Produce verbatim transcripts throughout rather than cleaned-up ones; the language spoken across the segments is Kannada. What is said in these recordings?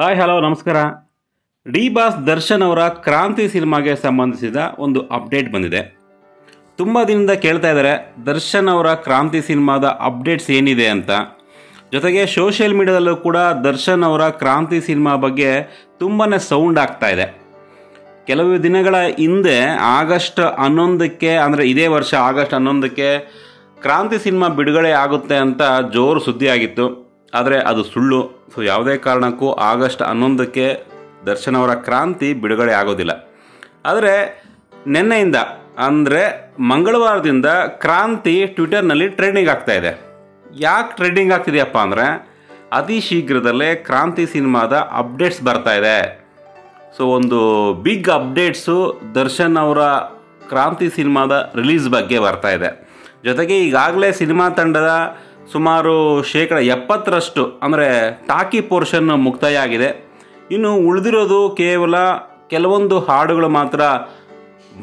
ಹಾಯ್ ಹಲೋ ನಮಸ್ಕಾರ. ಡಿ ಬಾಸ್ ದರ್ಶನ್ ಅವರ ಕ್ರಾಂತಿ ಸಿನಿಮಾಗೆ ಸಂಬಂಧಿಸಿದ ಒಂದು ಅಪ್ಡೇಟ್ ಬಂದಿದೆ. ತುಂಬ ದಿನದಿಂದ ಕೇಳ್ತಾ ಇದ್ದಾರೆ ದರ್ಶನ್ ಅವರ ಕ್ರಾಂತಿ ಸಿನಿಮಾದ ಅಪ್ಡೇಟ್ಸ್ ಏನಿದೆ ಅಂತ. ಜೊತೆಗೆ ಸೋಷಿಯಲ್ ಮೀಡಿಯಾದಲ್ಲೂ ಕೂಡ ದರ್ಶನ್ ಅವರ ಕ್ರಾಂತಿ ಸಿನಿಮಾ ಬಗ್ಗೆ ತುಂಬಾ ಸೌಂಡ್ ಆಗ್ತಾ ಇದೆ. ಕೆಲವು ದಿನಗಳ ಹಿಂದೆ ಆಗಸ್ಟ್ ಹನ್ನೊಂದಕ್ಕೆ ಅಂದರೆ ಇದೇ ವರ್ಷ ಆಗಸ್ಟ್ ಹನ್ನೊಂದಕ್ಕೆ ಕ್ರಾಂತಿ ಸಿನಿಮಾ ಬಿಡುಗಡೆ ಆಗುತ್ತೆ ಅಂತ ಜೋರು ಸುದ್ದಿಯಾಗಿತ್ತು. ಆದರೆ ಅದು ಸುಳ್ಳು. ಸೊ ಯಾವುದೇ ಕಾರಣಕ್ಕೂ ಆಗಸ್ಟ್ ಹನ್ನೊಂದಕ್ಕೆ ದರ್ಶನ್ ಅವರ ಕ್ರಾಂತಿ ಬಿಡುಗಡೆ ಆಗೋದಿಲ್ಲ. ಆದರೆ ನಿನ್ನೆಯಿಂದ ಅಂದರೆ ಮಂಗಳವಾರದಿಂದ ಕ್ರಾಂತಿ ಟ್ವಿಟರ್ನಲ್ಲಿ ಟ್ರೆಂಡಿಂಗ್ ಆಗ್ತಾ ಇದೆ. ಯಾಕೆ ಟ್ರೆಂಡಿಂಗ್ ಆಗ್ತಿದೆಯಪ್ಪ ಅಂದರೆ ಅತಿ ಶೀಘ್ರದಲ್ಲೇ ಕ್ರಾಂತಿ ಸಿನಿಮಾದ ಅಪ್ಡೇಟ್ಸ್ ಬರ್ತಾ ಇದೆ. ಸೊ ಒಂದು ಬಿಗ್ ಅಪ್ಡೇಟ್ಸು ದರ್ಶನ್ ಅವರ ಕ್ರಾಂತಿ ಸಿನಿಮಾದ ರಿಲೀಸ್ ಬಗ್ಗೆ ಬರ್ತಾ ಇದೆ. ಜೊತೆಗೆ ಈಗಾಗಲೇ ಸಿನಿಮಾ ತಂಡದ ಸುಮಾರು ಶೇಕಡ ಎಪ್ಪತ್ತರಷ್ಟು ಅಂದರೆ ಟಾಕಿ ಪೋರ್ಷನ್ ಮುಕ್ತಾಯ ಆಗಿದೆ. ಇನ್ನು ಉಳಿದಿರೋದು ಕೇವಲ ಕೆಲವೊಂದು ಹಾಡುಗಳು ಮಾತ್ರ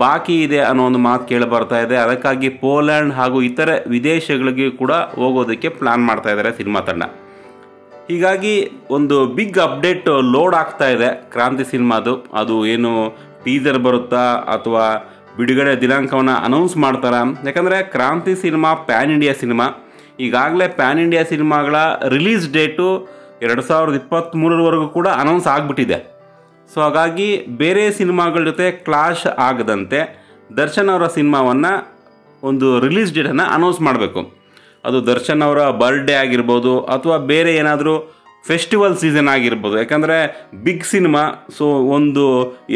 ಬಾಕಿ ಇದೆ ಅನ್ನೋ ಒಂದು ಮಾತು ಕೇಳಿ ಬರ್ತಾ ಇದೆ. ಅದಕ್ಕಾಗಿ ಪೋಲ್ಯಾಂಡ್ ಹಾಗೂ ಇತರೆ ವಿದೇಶಗಳಿಗೆ ಕೂಡ ಹೋಗೋದಕ್ಕೆ ಪ್ಲ್ಯಾನ್ ಮಾಡ್ತಾ ಇದ್ದಾರೆ ಸಿನಿಮಾ ತಂಡ. ಹೀಗಾಗಿ ಒಂದು ಬಿಗ್ ಅಪ್ಡೇಟ್ ಲೋಡ್ ಆಗ್ತಾ ಇದೆ ಕ್ರಾಂತಿ ಸಿನಿಮಾದು. ಅದು ಏನು ಟೀಸರ್ ಬರುತ್ತಾ ಅಥವಾ ಬಿಡುಗಡೆ ದಿನಾಂಕವನ್ನು ಅನೌನ್ಸ್ ಮಾಡ್ತಾರಾ? ಯಾಕಂದರೆ Kranti cinema pan India cinema. ಈಗಾಗಲೇ ಪ್ಯಾನ್ ಇಂಡಿಯಾ ಸಿನಿಮಾಗಳ ರಿಲೀಸ್ ಡೇಟು ಎರಡು ಸಾವಿರದ ಇಪ್ಪತ್ತ್ಮೂರರವರೆಗೂ ಕೂಡ ಅನೌನ್ಸ್ ಆಗಿಬಿಟ್ಟಿದೆ. ಸೊ ಹಾಗಾಗಿ ಬೇರೆ ಸಿನಿಮಾಗಳ ಜೊತೆ ಕ್ಲಾಶ್ ಆಗದಂತೆ ದರ್ಶನ್ ಅವರ ಸಿನಿಮಾವನ್ನು ಒಂದು ರಿಲೀಸ್ ಡೇಟನ್ನು ಅನೌನ್ಸ್ ಮಾಡಬೇಕು. ಅದು ದರ್ಶನ್ ಅವರ ಬರ್ಡೇ ಆಗಿರ್ಬೋದು ಅಥವಾ ಬೇರೆ ಏನಾದರೂ ಫೆಸ್ಟಿವಲ್ ಸೀಸನ್ ಆಗಿರ್ಬೋದು. ಯಾಕಂದರೆ ಬಿಗ್ ಸಿನಿಮಾ. ಸೊ ಒಂದು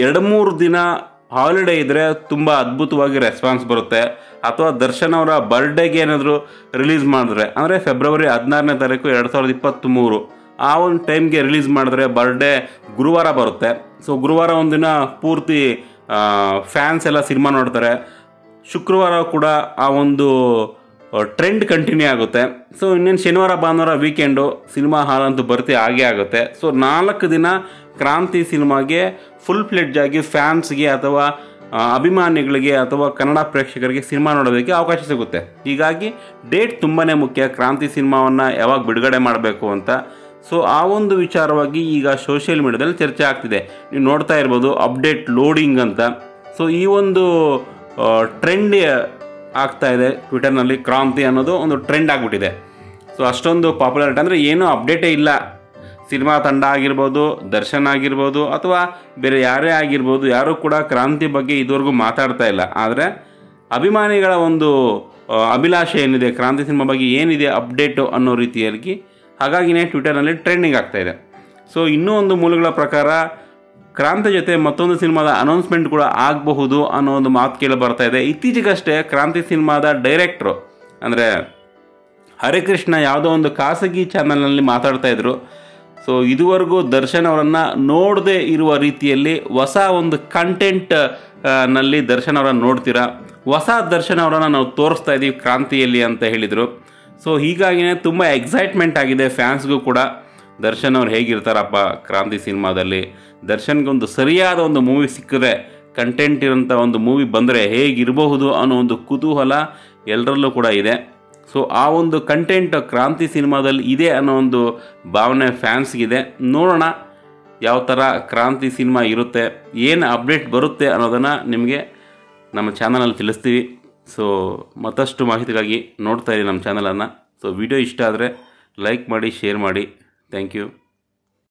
ಎರಡು ಮೂರು ದಿನ ಹಾಲಿಡೇ ಇದ್ದರೆ ತುಂಬ ಅದ್ಭುತವಾಗಿ ರೆಸ್ಪಾನ್ಸ್ ಬರುತ್ತೆ. ಅಥವಾ ದರ್ಶನ್ ಅವರ ಬರ್ಡೇಗೆ ಏನಾದರೂ ರಿಲೀಸ್ ಮಾಡಿದ್ರೆ ಅಂದರೆ ಫೆಬ್ರವರಿ ಹದಿನಾರನೇ ತಾರೀಕು ಎರಡು ಸಾವಿರದ ಇಪ್ಪತ್ತ್ಮೂರು ಆ ಒಂದು ಟೈಮ್ಗೆ ರಿಲೀಸ್ ಮಾಡಿದ್ರೆ ಬರ್ಡೇ ಗುರುವಾರ ಬರುತ್ತೆ. ಸೊ ಗುರುವಾರ ಒಂದಿನ ಪೂರ್ತಿ ಫ್ಯಾನ್ಸ್ ಎಲ್ಲ ಸಿನಿಮಾ ನೋಡ್ತಾರೆ. ಶುಕ್ರವಾರ ಕೂಡ ಆ ಒಂದು ಟ್ರೆಂಡ್ ಕಂಟಿನ್ಯೂ ಆಗುತ್ತೆ. ಸೊ ಇನ್ನೇನು ಶನಿವಾರ ಭಾನುವಾರ ವೀಕೆಂಡು ಸಿನಿಮಾ ಹಾಲಂತೂ ಬರ್ತಿ ಆಗೇ ಆಗುತ್ತೆ. ಸೊ ನಾಲ್ಕು ದಿನ ಕ್ರಾಂತಿ ಸಿನಿಮಾಗೆ ಫುಲ್ ಫ್ಲೆಡ್ಜ್ ಆಗಿ ಫ್ಯಾನ್ಸ್ಗೆ ಅಥವಾ ಅಭಿಮಾನಿಗಳಿಗೆ ಅಥವಾ ಕನ್ನಡ ಪ್ರೇಕ್ಷಕರಿಗೆ ಸಿನಿಮಾ ನೋಡೋದಕ್ಕೆ ಅವಕಾಶ ಸಿಗುತ್ತೆ. ಹೀಗಾಗಿ ಡೇಟ್ ತುಂಬಾ ಮುಖ್ಯ. ಕ್ರಾಂತಿ ಸಿನಿಮಾವನ್ನು ಯಾವಾಗ ಬಿಡುಗಡೆ ಮಾಡಬೇಕು ಅಂತ. ಸೊ ಆ ಒಂದು ವಿಚಾರವಾಗಿ ಈಗ ಸೋಷಿಯಲ್ ಮೀಡಿಯಾದಲ್ಲಿ ಚರ್ಚೆ ಆಗ್ತಿದೆ. ನೀವು ನೋಡ್ತಾ ಇರ್ಬೋದು ಅಪ್ಡೇಟ್ ಲೋಡಿಂಗ್ ಅಂತ. ಸೊ ಈ ಒಂದು ಟ್ರೆಂಡ್ ಆಗ್ತಾ ಇದೆ ಟ್ವಿಟರ್ನಲ್ಲಿ. ಕ್ರಾಂತಿ ಅನ್ನೋದು ಒಂದು ಟ್ರೆಂಡ್ ಆಗಿಬಿಟ್ಟಿದೆ. ಸೊ ಅಷ್ಟೊಂದು ಪಾಪ್ಯುಲಾರಿಟಿ ಅಂದರೆ ಏನೂ ಅಪ್ಡೇಟೇ ಇಲ್ಲ. ಸಿನಿಮಾ ತಂಡ ಆಗಿರ್ಬೋದು, ದರ್ಶನ್ ಆಗಿರ್ಬೋದು ಅಥವಾ ಬೇರೆ ಯಾರೇ ಆಗಿರ್ಬೋದು, ಯಾರೂ ಕೂಡ ಕ್ರಾಂತಿ ಬಗ್ಗೆ ಇದುವರೆಗೂ ಮಾತಾಡ್ತಾ ಇಲ್ಲ. ಆದರೆ ಅಭಿಮಾನಿಗಳ ಒಂದು ಅಭಿಲಾಷೆ ಏನಿದೆ, ಕ್ರಾಂತಿ ಸಿನಿಮಾ ಬಗ್ಗೆ ಏನಿದೆ ಅಪ್ಡೇಟು ಅನ್ನೋ ರೀತಿಯಲ್ಲಿ ಹಾಗಾಗಿನೇ ಟ್ವಿಟರ್ನಲ್ಲಿ ಟ್ರೆಂಡಿಂಗ್ ಆಗ್ತಾಯಿದೆ. ಸೊ ಇನ್ನೂ ಒಂದು ಮೂಲಗಳ ಪ್ರಕಾರ ಕ್ರಾಂತಿ ಜೊತೆ ಮತ್ತೊಂದು ಸಿನಿಮಾದ ಅನೌನ್ಸ್ಮೆಂಟ್ ಕೂಡ ಆಗಬಹುದು ಅನ್ನೋ ಒಂದು ಮಾತು ಕೇಳಿ ಬರ್ತಾ ಇದೆ. ಇತ್ತೀಚೆಗಷ್ಟೇ ಕ್ರಾಂತಿ ಸಿನಿಮಾದ ಡೈರೆಕ್ಟ್ರು ಅಂದರೆ ಹರಿಕೃಷ್ಣ ಯಾವುದೋ ಒಂದು ಖಾಸಗಿ ಚಾನಲ್ನಲ್ಲಿ ಮಾತಾಡ್ತಾಯಿದ್ರು. ಸೊ ಇದುವರೆಗೂ ದರ್ಶನ್ ಅವರನ್ನು ನೋಡದೇ ಇರುವ ರೀತಿಯಲ್ಲಿ ಹೊಸ ಒಂದು ಕಂಟೆಂಟ್ ನಲ್ಲಿ ದರ್ಶನ್ ಅವರನ್ನು ನೋಡ್ತೀರಾ, ಹೊಸ ದರ್ಶನ್ ಅವರನ್ನು ನಾವು ತೋರಿಸ್ತಾ ಇದ್ದೀವಿ ಕ್ರಾಂತಿಯಲ್ಲಿ ಅಂತ ಹೇಳಿದರು. ಸೊ ಹೀಗಾಗಿನೇ ತುಂಬ ಎಕ್ಸೈಟ್ಮೆಂಟ್ ಆಗಿದೆ ಫ್ಯಾನ್ಸ್ಗೂ ಕೂಡ. ದರ್ಶನ್ ಅವ್ರು ಹೇಗಿರ್ತಾರಪ್ಪ ಕ್ರಾಂತಿ ಸಿನಿಮಾದಲ್ಲಿ, ದರ್ಶನ್ಗೊಂದು ಸರಿಯಾದ ಒಂದು ಮೂವಿ ಸಿಕ್ಕಿದ್ರೆ, ಕಂಟೆಂಟ್ ಇರೋಂಥ ಒಂದು ಮೂವಿ ಬಂದರೆ ಹೇಗಿರಬಹುದು ಅನ್ನೋ ಒಂದು ಕುತೂಹಲ ಎಲ್ಲರಲ್ಲೂ ಕೂಡ ಇದೆ. ಸೊ ಆ ಒಂದು ಕಂಟೆಂಟ್ ಕ್ರಾಂತಿ ಸಿನಿಮಾದಲ್ಲಿ ಇದೆ ಅನ್ನೋ ಒಂದು ಭಾವನೆ ಫ್ಯಾನ್ಸ್ಗಿದೆ. ನೋಡೋಣ ಯಾವ ಥರ ಕ್ರಾಂತಿ ಸಿನಿಮಾ ಇರುತ್ತೆ, ಏನು ಅಪ್ಡೇಟ್ ಬರುತ್ತೆ ಅನ್ನೋದನ್ನು ನಿಮಗೆ ನಮ್ಮ ಚಾನಲಲ್ಲಿ ತಿಳಿಸ್ತೀವಿ. ಸೊ ಮತ್ತಷ್ಟು ಮಾಹಿತಿಗಾಗಿ ನೋಡ್ತಾ ಇರಿ ನಮ್ಮ ಚಾನಲನ್ನು. ಸೊ ವಿಡಿಯೋ ಇಷ್ಟ ಆದರೆ ಲೈಕ್ ಮಾಡಿ, ಶೇರ್ ಮಾಡಿ. Thank you.